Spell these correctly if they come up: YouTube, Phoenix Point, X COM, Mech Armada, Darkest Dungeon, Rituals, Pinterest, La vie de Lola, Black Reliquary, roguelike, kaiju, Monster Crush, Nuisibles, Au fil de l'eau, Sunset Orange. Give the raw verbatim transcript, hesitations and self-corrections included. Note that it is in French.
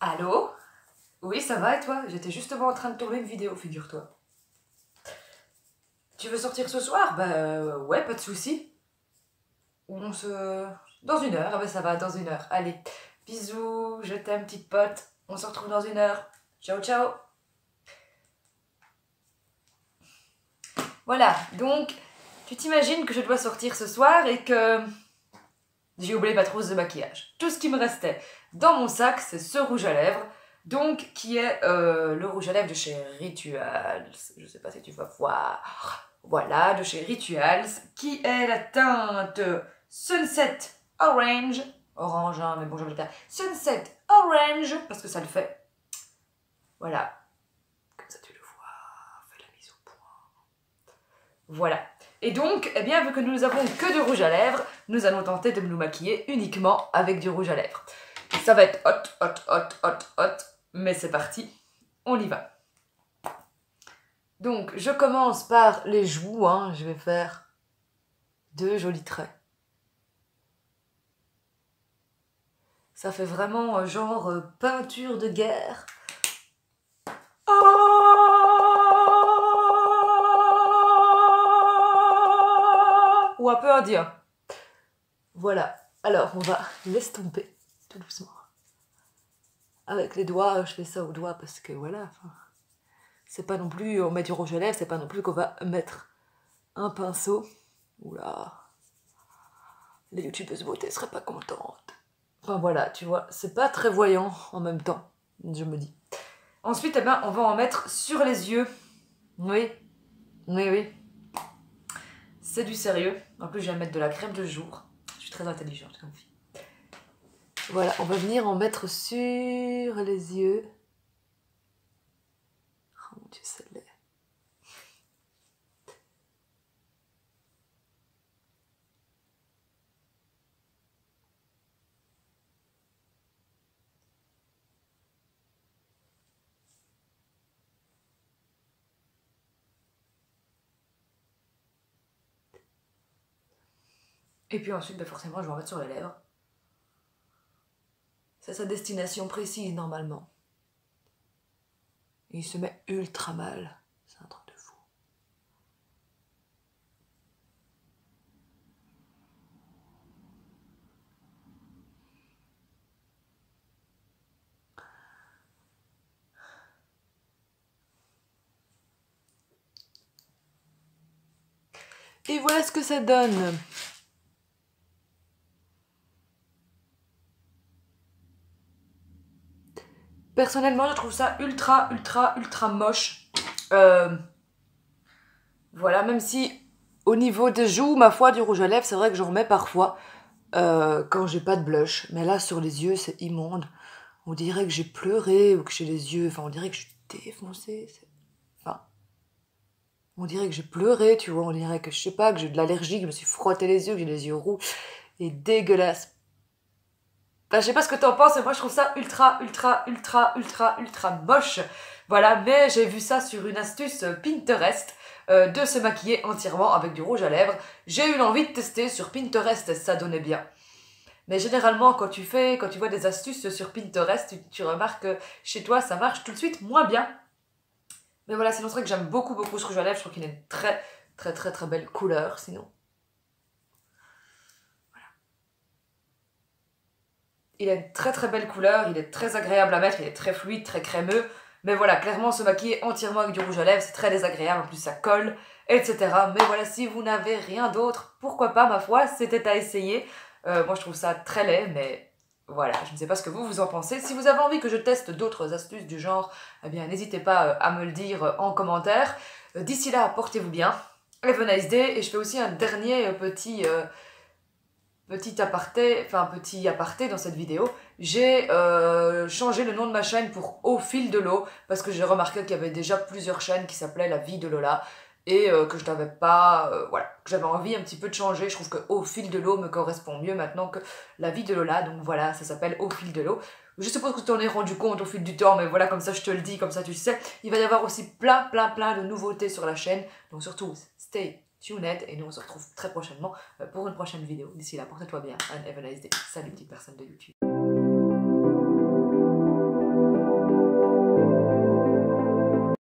Allô? Oui, ça va et toi? J'étais justement en train de tourner une vidéo, figure-toi. Tu veux sortir ce soir? Bah euh, ouais, pas de soucis. On se... Dans une heure, ah bah ça va, dans une heure. Allez, bisous, je t'aime petite pote. On se retrouve dans une heure. Ciao, ciao. Voilà, donc tu t'imagines que je dois sortir ce soir et que... J'ai oublié ma trousse de maquillage. Tout ce qui me restait dans mon sac, c'est ce rouge à lèvres, donc qui est euh, le rouge à lèvres de chez Rituals. Je sais pas si tu vas voir. Voilà, de chez Rituals, qui est la teinte Sunset Orange. Orange, hein, mais bon, je vais le dire. Sunset Orange, parce que ça le fait. Voilà. Comme ça, tu le vois. Fais la mise au point. Voilà. Et donc, eh bien, vu que nous n'avons que du rouge à lèvres, nous allons tenter de nous maquiller uniquement avec du rouge à lèvres. Ça va être hot, hot, hot, hot, hot, mais c'est parti, on y va. Donc, je commence par les joues, hein. Je vais faire deux jolis traits. Ça fait vraiment genre peinture de guerre. Oh! Ou un peu indien. Voilà. Alors, on va l'estomper tout doucement. Avec les doigts, je fais ça aux doigts parce que voilà. C'est pas non plus, on met du rouge à lèvres, c'est pas non plus qu'on va mettre un pinceau. Oula. Les youtubeuses beauté seraient pas contentes. Enfin voilà, tu vois, c'est pas très voyant en même temps, je me dis. Ensuite, eh ben, on va en mettre sur les yeux. Oui. Oui, oui. C'est du sérieux. En plus, je vais mettre de la crème de jour. Je suis très intelligente comme fille. Voilà, on va venir en mettre sur les yeux. Oh mon Dieu, celle-là. Et puis ensuite, ben forcément, je vais en mettre sur les lèvres. C'est sa destination précise, normalement. Et il se met ultra mal. C'est un truc de fou. Et voilà ce que ça donne. Personnellement, je trouve ça ultra, ultra, ultra moche. Euh, voilà, même si au niveau des joues, ma foi, du rouge à lèvres, c'est vrai que j'en remets parfois euh, quand j'ai pas de blush. Mais là, sur les yeux, c'est immonde. On dirait que j'ai pleuré ou que j'ai les yeux... Enfin, on dirait que je suis défoncée. Enfin, on dirait que j'ai pleuré, tu vois. On dirait que, je sais pas, que j'ai eu de l'allergie, que je me suis frotté les yeux, que j'ai les yeux roux. Et dégueulasse. Enfin, je sais pas ce que t'en penses, mais moi je trouve ça ultra, ultra, ultra, ultra, ultra moche. Voilà, mais j'ai vu ça sur une astuce Pinterest euh, de se maquiller entièrement avec du rouge à lèvres. J'ai eu l'envie de tester sur Pinterest, ça donnait bien. Mais généralement, quand tu fais, quand tu vois des astuces sur Pinterest, tu, tu remarques que chez toi ça marche tout de suite moins bien. Mais voilà, c'est vrai que j'aime beaucoup, beaucoup ce rouge à lèvres. Je trouve qu'il a une très, très, très, très belle couleur sinon. Il a une très très belle couleur, il est très agréable à mettre, il est très fluide, très crémeux. Mais voilà, clairement se maquiller entièrement avec du rouge à lèvres, c'est très désagréable, en plus ça colle, et cetera. Mais voilà, si vous n'avez rien d'autre, pourquoi pas, ma foi, c'était à essayer. Euh, moi je trouve ça très laid, mais voilà, je ne sais pas ce que vous vous en pensez. Si vous avez envie que je teste d'autres astuces du genre, eh bien n'hésitez pas à me le dire en commentaire. D'ici là, portez-vous bien. Have a nice day, et je fais aussi un dernier petit... Euh, Petit aparté, enfin petit aparté dans cette vidéo, j'ai euh, changé le nom de ma chaîne pour Au fil de l'eau parce que j'ai remarqué qu'il y avait déjà plusieurs chaînes qui s'appelaient La vie de Lola et euh, que je n'avais pas, euh, voilà, que j'avais envie un petit peu de changer. Je trouve que Au fil de l'eau me correspond mieux maintenant que La vie de Lola, donc voilà, ça s'appelle Au fil de l'eau. Je suppose que tu t'en es rendu compte au fil du temps, mais voilà, comme ça je te le dis, comme ça tu le sais. Il va y avoir aussi plein, plein, plein de nouveautés sur la chaîne, donc surtout, stay tuned, et nous on se retrouve très prochainement pour une prochaine vidéo. D'ici là, porte-toi bien, and have a nice day. Salut, petite personne de YouTube.